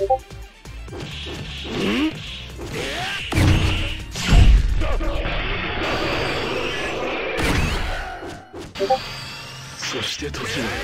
そして時は